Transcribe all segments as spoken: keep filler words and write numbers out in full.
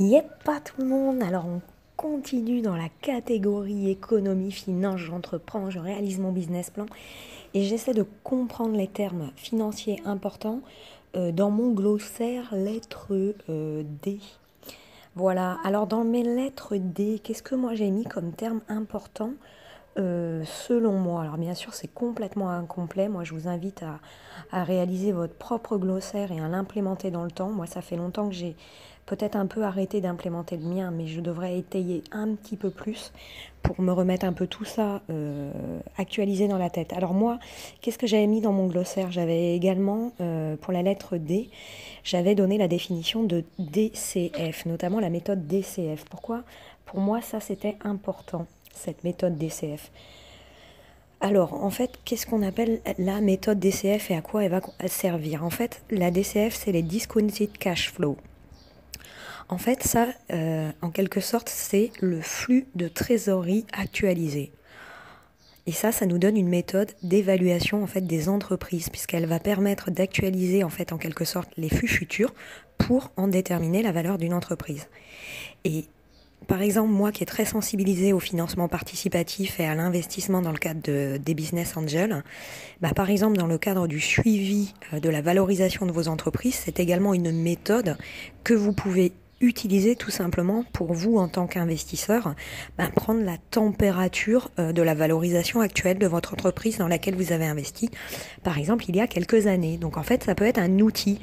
Yep, pas tout le monde. Alors on continue dans la catégorie économie, finance, j'entreprends, je réalise mon business plan et j'essaie de comprendre les termes financiers importants euh, dans mon glossaire lettre euh, D. Voilà, alors dans mes lettres D, qu'est-ce que moi j'ai mis comme terme important euh, selon moi? Alors bien sûr c'est complètement incomplet, moi je vous invite à, à réaliser votre propre glossaire et à l'implémenter dans le temps. Moi ça fait longtemps que j'ai peut-être un peu arrêté d'implémenter le mien, mais je devrais étayer un petit peu plus pour me remettre un peu tout ça euh, actualisé dans la tête. Alors moi, qu'est-ce que j'avais mis dans mon glossaire? J'avais également, euh, pour la lettre D, j'avais donné la définition de D C F, notamment la méthode D C F. Pourquoi? Pour moi, ça c'était important, cette méthode D C F. Alors, en fait, qu'est-ce qu'on appelle la méthode D C F et à quoi elle va servir? En fait, la D C F, c'est les Discounted Cash Flow. En fait, ça, euh, en quelque sorte, c'est le flux de trésorerie actualisé. Et ça, ça nous donne une méthode d'évaluation en fait, des entreprises, puisqu'elle va permettre d'actualiser en fait, en quelque sorte les flux futurs pour en déterminer la valeur d'une entreprise. Et par exemple, moi qui est très sensibilisée au financement participatif et à l'investissement dans le cadre de, des business angels, bah par exemple dans le cadre du suivi de la valorisation de vos entreprises, c'est également une méthode que vous pouvez utilisez tout simplement pour vous en tant qu'investisseur, ben prendre la température de la valorisation actuelle de votre entreprise dans laquelle vous avez investi, par exemple il y a quelques années. Donc en fait ça peut être un outil,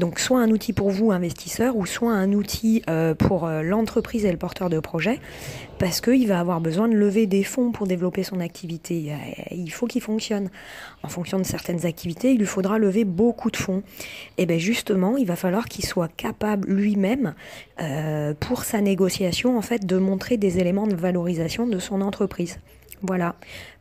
donc soit un outil pour vous investisseur ou soit un outil pour l'entreprise et le porteur de projet, parce qu'il va avoir besoin de lever des fonds pour développer son activité, il faut qu'il fonctionne. En fonction de certaines activités, il lui faudra lever beaucoup de fonds. Et bien justement, il va falloir qu'il soit capable lui-même Euh, pour sa négociation en fait de montrer des éléments de valorisation de son entreprise. Voilà,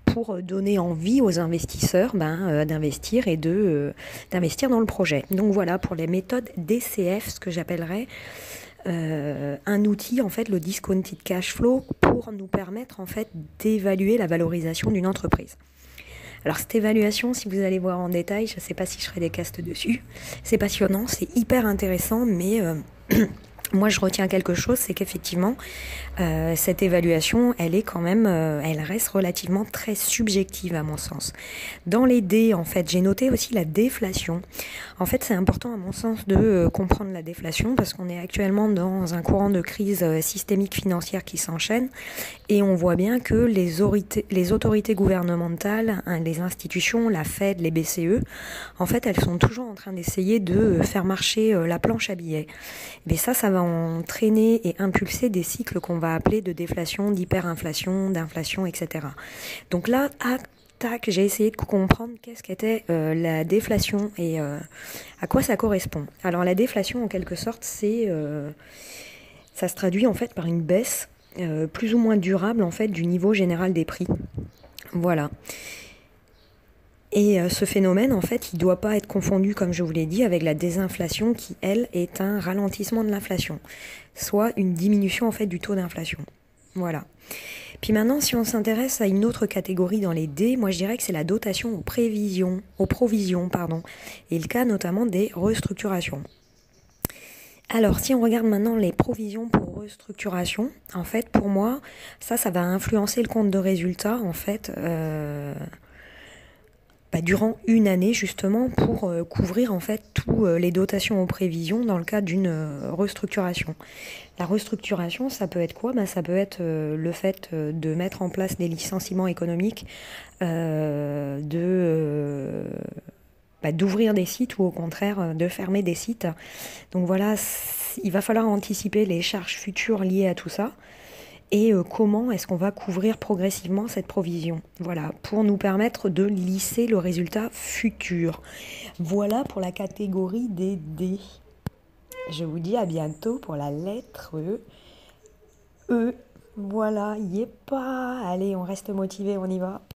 pour donner envie aux investisseurs ben, euh, d'investir et de euh, d'investir dans le projet. Donc voilà pour les méthodes D C F, ce que j'appellerais euh, un outil en fait, le discounted cash flow, pour nous permettre en fait d'évaluer la valorisation d'une entreprise. Alors cette évaluation, si vous allez voir en détail, je ne sais pas si je ferai des castes dessus. C'est passionnant, c'est hyper intéressant, mais euh, moi je retiens quelque chose, c'est qu'effectivement euh, cette évaluation, elle est quand même, euh, elle reste relativement très subjective à mon sens. Dans les D, en fait, j'ai noté aussi la déflation. En fait, c'est important à mon sens de euh, comprendre la déflation parce qu'on est actuellement dans un courant de crise euh, systémique financière qui s'enchaîne et on voit bien que les, orité, les autorités gouvernementales, hein, les institutions, la Fed, les B C E, en fait, elles sont toujours en train d'essayer de euh, faire marcher euh, la planche à billets. Mais ça, ça va entraîner et impulser des cycles qu'on va appeler de déflation, d'hyperinflation, d'inflation, et cetera. Donc là, à tac, j'ai essayé de comprendre qu'est-ce qu'était euh, la déflation et euh, à quoi ça correspond. Alors la déflation, en quelque sorte, c'est, euh, ça se traduit en fait par une baisse euh, plus ou moins durable en fait du niveau général des prix. Voilà. Et ce phénomène, en fait, il ne doit pas être confondu, comme je vous l'ai dit, avec la désinflation qui, elle, est un ralentissement de l'inflation, soit une diminution, en fait, du taux d'inflation. Voilà. Puis maintenant, si on s'intéresse à une autre catégorie dans les D, moi, je dirais que c'est la dotation aux prévisions, aux provisions, pardon, et le cas notamment des restructurations. Alors, si on regarde maintenant les provisions pour restructuration, en fait, pour moi, ça, ça va influencer le compte de résultat, en fait, euh... Bah, durant une année justement pour euh, couvrir en fait toutes euh, les dotations aux prévisions dans le cadre d'une euh, restructuration. La restructuration, ça peut être quoi? Bah, ça peut être euh, le fait euh, de mettre en place des licenciements économiques, euh, de... Euh Bah, d'ouvrir des sites ou au contraire de fermer des sites. Donc voilà, il va falloir anticiper les charges futures liées à tout ça et euh, comment est-ce qu'on va couvrir progressivement cette provision. Voilà, pour nous permettre de lisser le résultat futur. Voilà pour la catégorie des D. Je vous dis à bientôt pour la lettre E. Voilà, y est pas. Allez, on reste motivé, on y va.